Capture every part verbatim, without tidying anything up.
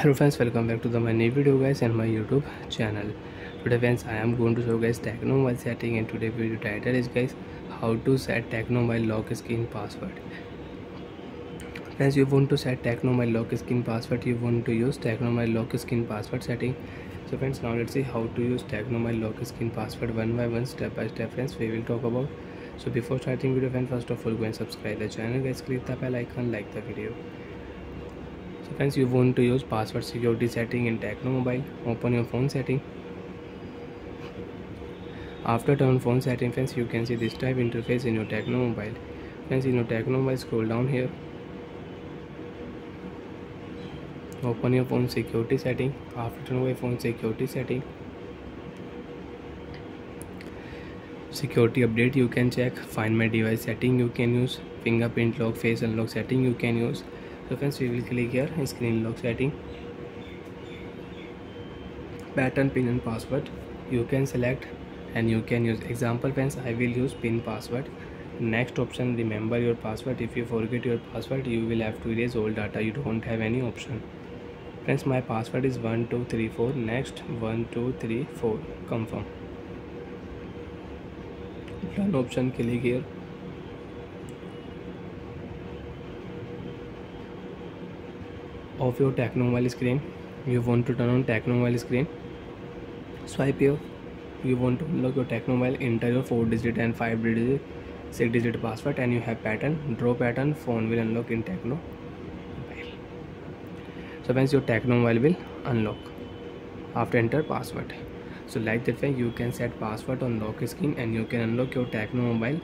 Hello friends, welcome back to the my new video guys and my YouTube channel. Today friends, I am going to show guys Tecno mobile setting and today video title is guys how to set Tecno mobile lock screen password. Friends, you want to set Tecno mobile lock screen password, you want to use Tecno mobile lock screen password setting. So friends, now let's see how to use Tecno mobile lock screen password one by one, step by step. Friends, we will talk about. So before starting video friends, first of all go and subscribe the channel guys, click the bell icon, like the video. So friends, you want to use password security setting in Tecno mobile. Open your phone setting. After turn phone setting friends, you can see this type interface in your Tecno mobile. Friends, in your Tecno mobile, scroll down here, open your phone security setting. After turn away phone security setting, security update you can check. Find my device setting you can use. Fingerprint lock, face unlock setting you can use. So friends, we will click here screen lock setting. Pattern, pin and password you can select and you can use. Example friends, I will use pin password. Next option, remember your password. If you forget your password, you will have to erase all data. You don't have any option. Friends, my password is one two three four. Next, one two three four, confirm. Done option, click here. Of your Tecno mobile screen, you want to turn on Tecno mobile screen. Swipe here, you want to unlock your Tecno mobile. Enter your four digit and five digit, six digit password, and you have pattern. Draw pattern, phone will unlock in Tecno mobile. So once your Tecno mobile will unlock after enter password. So like that way you can set password on lock screen and you can unlock your Tecno mobile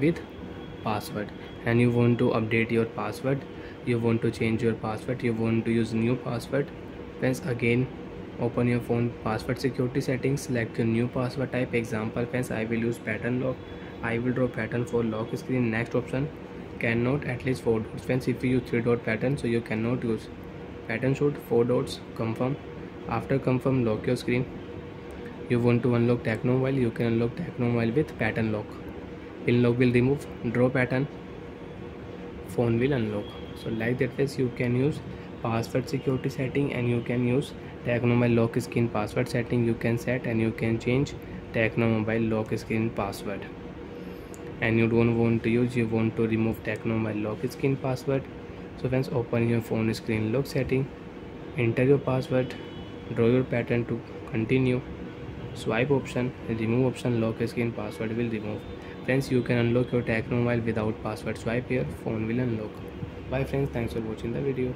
with password. And you want to update your password, you want to change your password, you want to use new password. Friends, again open your phone password security settings, select your new password type. Example friends, I will use pattern lock. I will draw pattern for lock screen. Next option, cannot at least four dots. Friends, if you use three dot pattern, so you cannot use pattern. Should four dots, confirm. After confirm, lock your screen. You want to unlock Tecno mobile, you can unlock Tecno mobile with pattern lock. Pin lock will remove, draw pattern, phone will unlock. So like that ways you can use password security setting and you can use Tecno mobile lock screen password setting. You can set and you can change Tecno mobile lock screen password. And you don't want to use, you want to remove Tecno mobile lock screen password. So friends, open your phone screen lock setting, enter your password, draw your pattern to continue. Swipe option, remove option, lock screen password will remove. Friends, you can unlock your Tecno mobile without password. Swipe here, phone will unlock. Bye friends, thanks for watching the video.